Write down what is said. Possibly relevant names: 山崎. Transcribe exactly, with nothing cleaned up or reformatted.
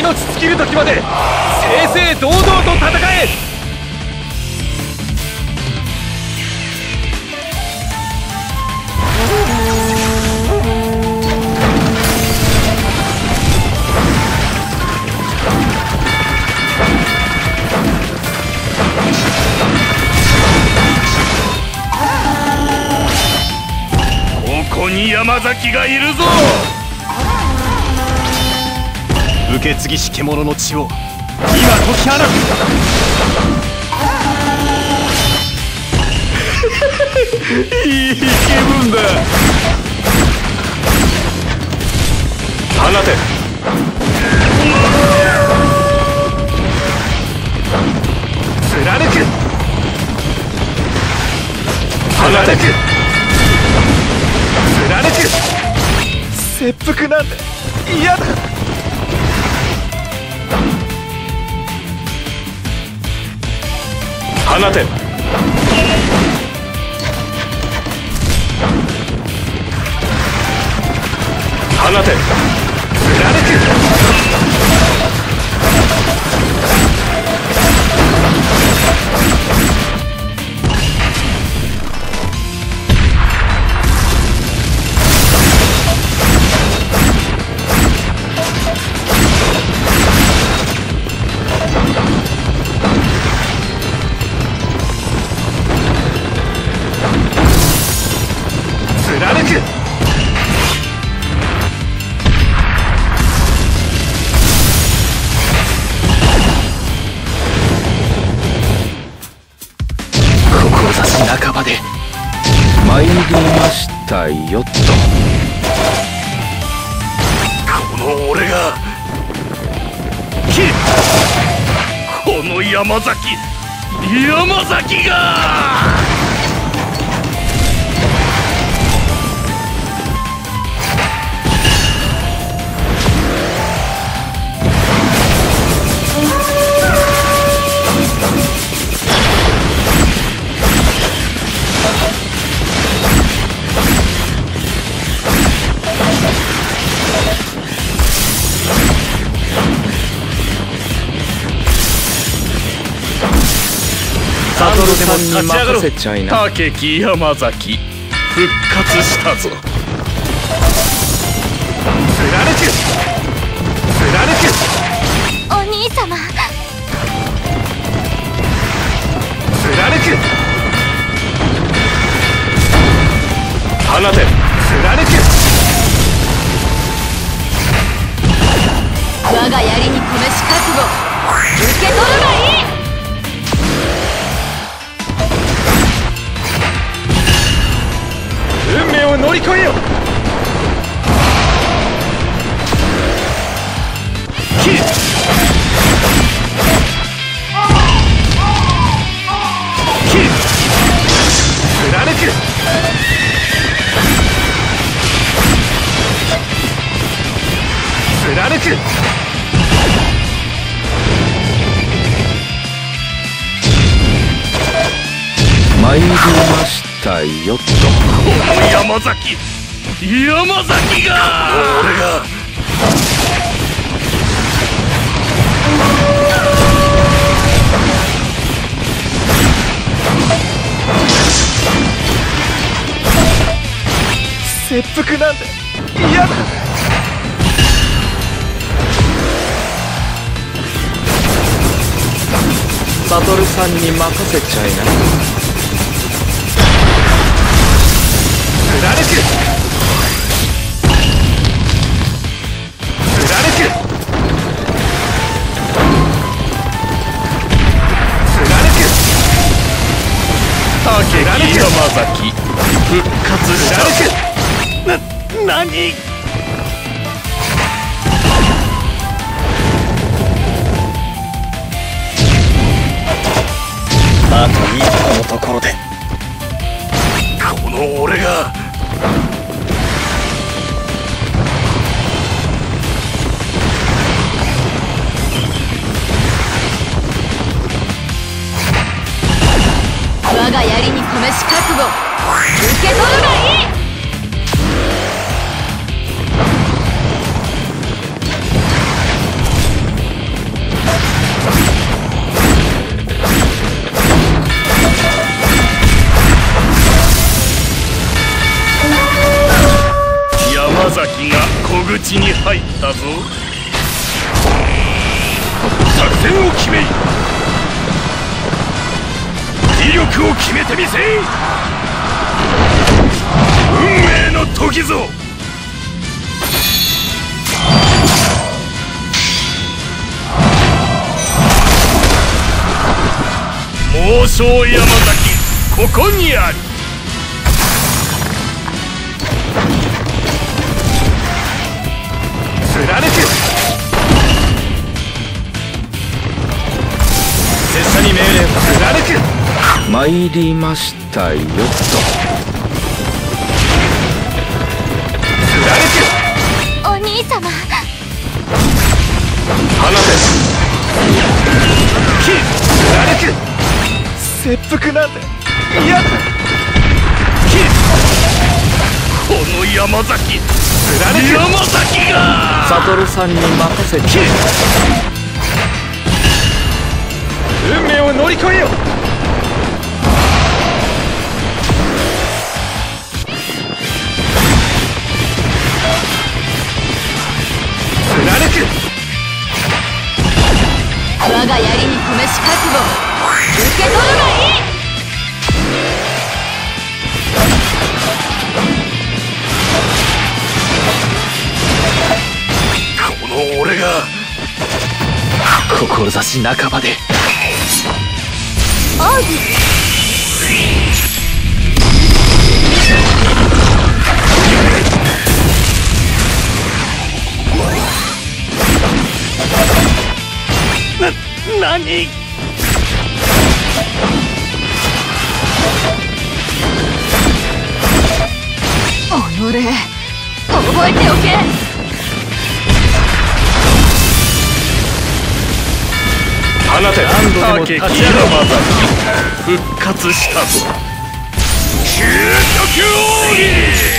命尽きる時まで正々堂々と戦え！山崎がいるぞ。受け継ぎし獣の血を今解き放ついい気分だ。放て。貫く。放てく。切腹なんて嫌だ。放て。放て。貫く。よっと、この俺がこの山崎山崎がでも立ち上がろう。武木山崎復活したぞ。貫く貫く。お兄様。貫く。放て。貫く。我が槍に込めし覚悟受け取るがいい。運命を乗り越えよ。斬る。斬る。貫く。貫く。参りましたよっと。山崎山崎が俺が切腹なんて嫌だ。悟さんに任せちゃいな。貫く。貫く。貫く。山崎復活した。な、何？あと一歩のところでこの俺が。我が槍に込めし覚悟受け取るがいい。口に入ったぞ。作戦を決めい、威力を決めてみせい。運命の時ぞ。猛将山崎、ここにあり。貫く。拙者に命令を貫く。参りましたよっと。貫く。お兄様。花です。金。貫く。切腹なんていや、この山崎、山崎が悟さんに任せて運命を乗り越えよ。貫く。我が槍に込めし覚悟、受け取るがいい。この俺が志半ばで王子な、何おれ、覚えておけ。放て。何度でも立ち上がり復活したぞ。究極奥義。